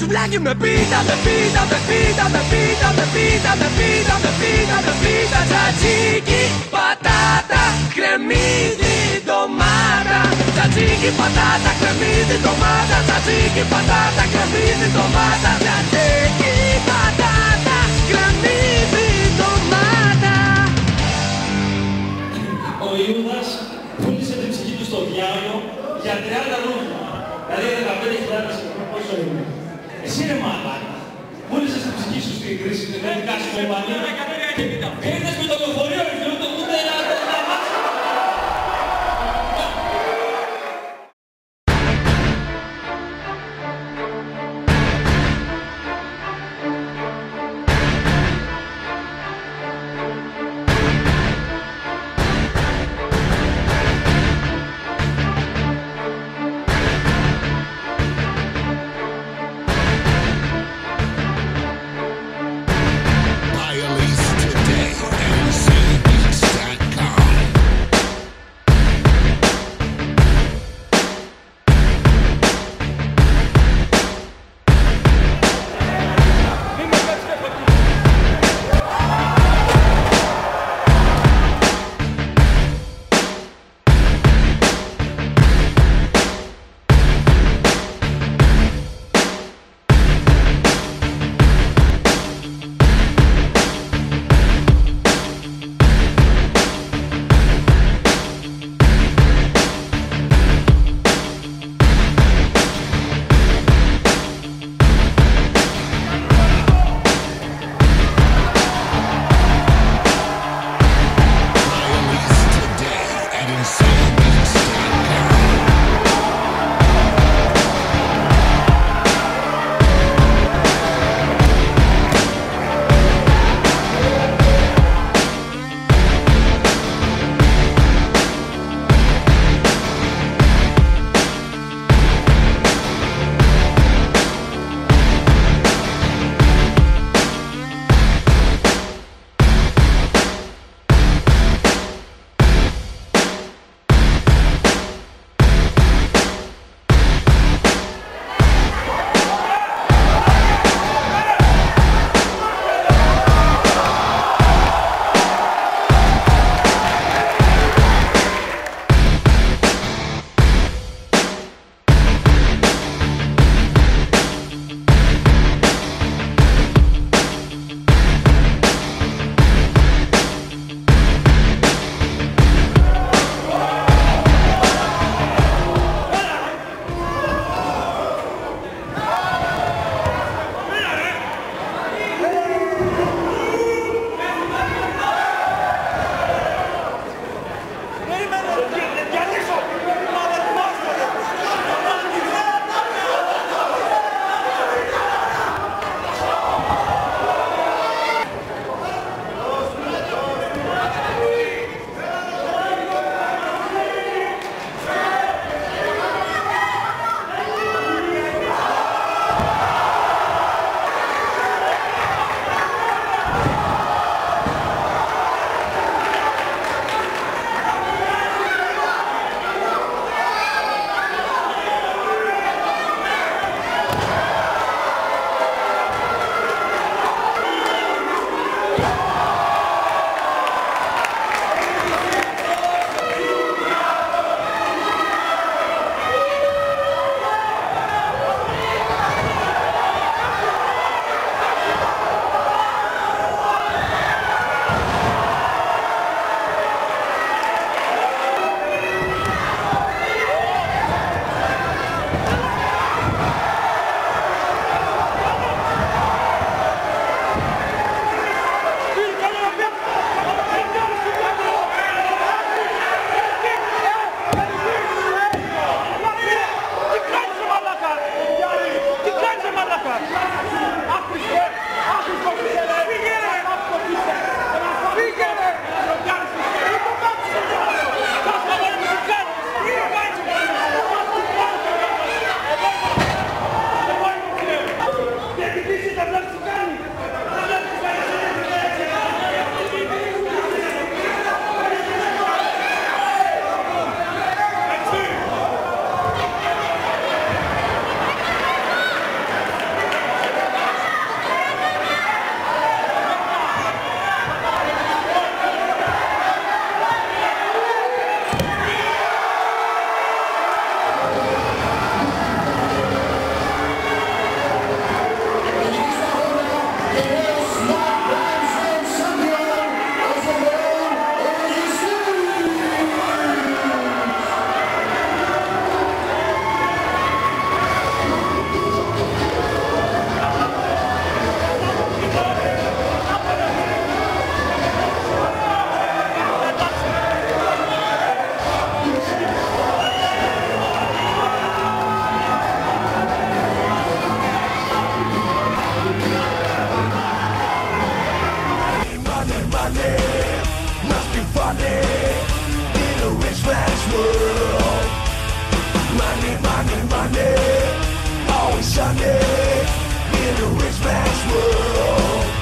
Σουβλάκι με πίτα, με πίτα, με πίτα, με πίτα, με πίτα, με πίτα, με πίτα, με πίτα, τσατζίκι, πατάτα, κρεμμύδι, ντομάτα. Τσατζίκι, πατάτα, κρεμμύδι, ντομάτα. Τσατζίκι, πατάτα, κρεμμύδι, ντομάτα. Τσατζίκι, πατάτα, κρεμμύδι, ντομάτα. Ο Ιούδας πούλησε την ψυχή του στο διάβολο για 30 ρούβλια. Δηλαδή 15.000 πόσο είναι. Εσύ είναι μαλάκα. Πούλησες την ψυχή σου στην κρίση, την έδειξα στην Αλβανία και έρθες με το λεωφορείο αριθμού το κούτε να το αναβάσεις. Today. shining, always shining in a rich man's world.